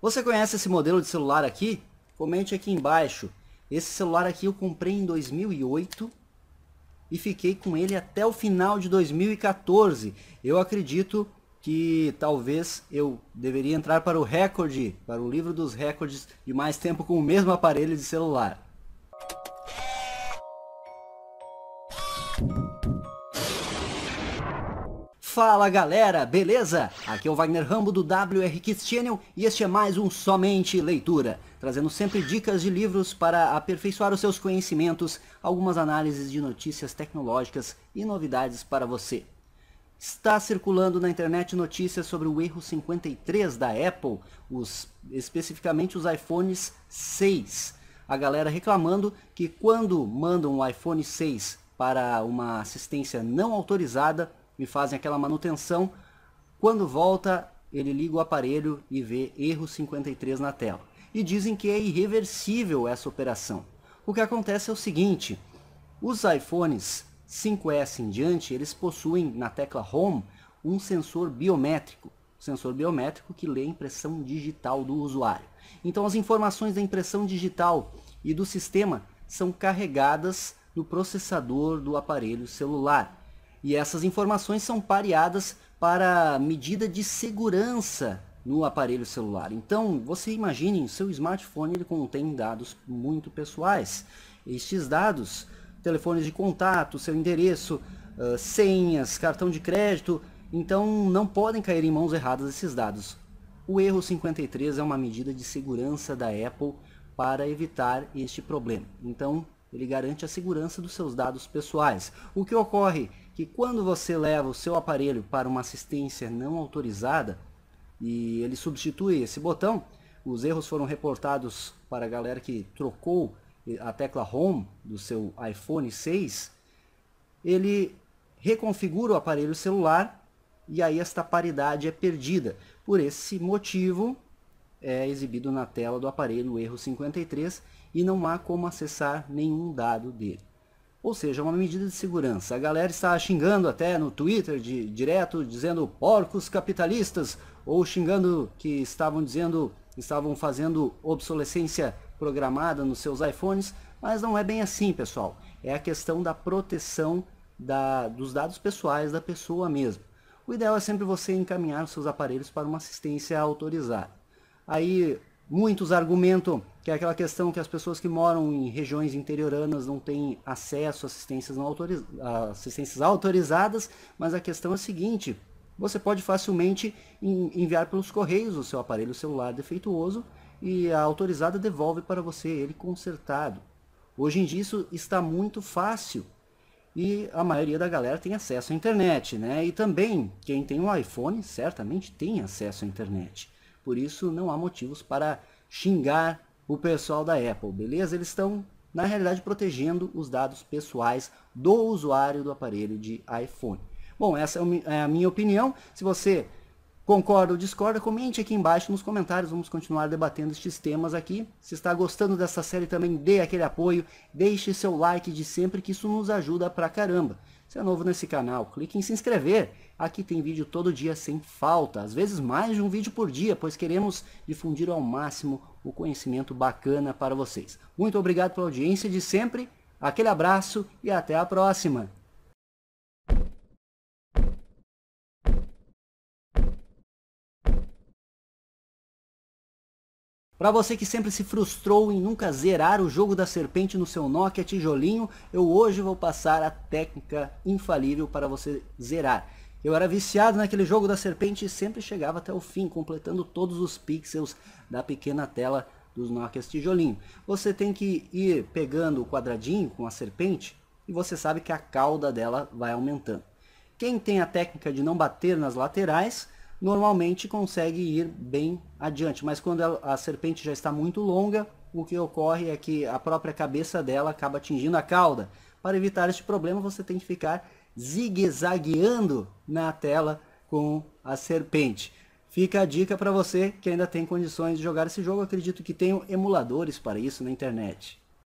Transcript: Você conhece esse modelo de celular aqui? Comente aqui embaixo. Esse celular aqui eu comprei em 2008 e fiquei com ele até o final de 2014. Eu acredito que talvez eu deveria entrar para o recorde, para o livro dos recordes de mais tempo com o mesmo aparelho de celular. Fala galera, beleza? Aqui é o Wagner Rambo do WR Kits Channel e este é mais um Somente Leitura, trazendo sempre dicas de livros para aperfeiçoar os seus conhecimentos, algumas análises de notícias tecnológicas e novidades para você. Está circulando na internet notícias sobre o Erro 53 da Apple, especificamente os iPhones 6. A galera reclamando que quando mandam o iPhone 6 para uma assistência não autorizada, me fazem aquela manutenção, quando volta ele liga o aparelho e vê erro 53 na tela. E dizem que é irreversível essa operação. O que acontece é o seguinte, os iPhones 5S em diante, eles possuem na tecla Home um sensor biométrico que lê a impressão digital do usuário. Então as informações da impressão digital e do sistema são carregadas no processador do aparelho celular. E essas informações são pareadas para medida de segurança no aparelho celular. Então, você imagine, o seu smartphone ele contém dados muito pessoais. Estes dados, telefones de contato, seu endereço, senhas, cartão de crédito, então não podem cair em mãos erradas esses dados. O erro 53 é uma medida de segurança da Apple para evitar este problema. Então, ele garante a segurança dos seus dados pessoais. O que ocorre que quando você leva o seu aparelho para uma assistência não autorizada e ele substitui esse botão, os erros foram reportados para a galera que trocou a tecla Home do seu iPhone 6, ele reconfigura o aparelho celular e aí esta paridade é perdida. Por esse motivo é exibido na tela do aparelho o erro 53 e não há como acessar nenhum dado dele. Ou seja, uma medida de segurança. A galera está xingando até no Twitter direto, dizendo porcos capitalistas, ou xingando que estavam fazendo obsolescência programada nos seus iPhones, mas não é bem assim, pessoal. É a questão da proteção dos dados pessoais da pessoa mesmo. O ideal é sempre você encaminhar os seus aparelhos para uma assistência autorizada. Aí muitos argumentam que é aquela questão que as pessoas que moram em regiões interioranas não têm acesso a assistências autorizadas, mas a questão é a seguinte, você pode facilmente enviar pelos correios o seu aparelho celular defeituoso e a autorizada devolve para você ele consertado. Hoje em dia isso está muito fácil e a maioria da galera tem acesso à internet, né? E também quem tem um iPhone certamente tem acesso à internet. Por isso não há motivos para xingar o pessoal da Apple, beleza? Eles estão, na realidade, protegendo os dados pessoais do usuário do aparelho de iPhone. Bom, essa é a minha opinião. Se você concorda ou discorda, comente aqui embaixo nos comentários. Vamos continuar debatendo estes temas aqui. Se está gostando dessa série também, dê aquele apoio. Deixe seu like de sempre, que isso nos ajuda pra caramba. Se é novo nesse canal, clique em se inscrever. Aqui tem vídeo todo dia sem falta, às vezes mais de um vídeo por dia, pois queremos difundir ao máximo o conhecimento bacana para vocês. Muito obrigado pela audiência de sempre, aquele abraço e até a próxima! Para você que sempre se frustrou em nunca zerar o jogo da serpente no seu Nokia tijolinho, eu hoje vou passar a técnica infalível para você zerar. Eu era viciado naquele jogo da serpente e sempre chegava até o fim, completando todos os pixels da pequena tela dos Nokias tijolinho. Você tem que ir pegando o quadradinho com a serpente e você sabe que a cauda dela vai aumentando. Quem tem a técnica de não bater nas laterais normalmente consegue ir bem adiante, mas quando a serpente já está muito longa, o que ocorre é que a própria cabeça dela acaba atingindo a cauda. Para evitar este problema, você tem que ficar zigue-zagueando na tela com a serpente. Fica a dica para você que ainda tem condições de jogar esse jogo. Eu acredito que tenham emuladores para isso na internet.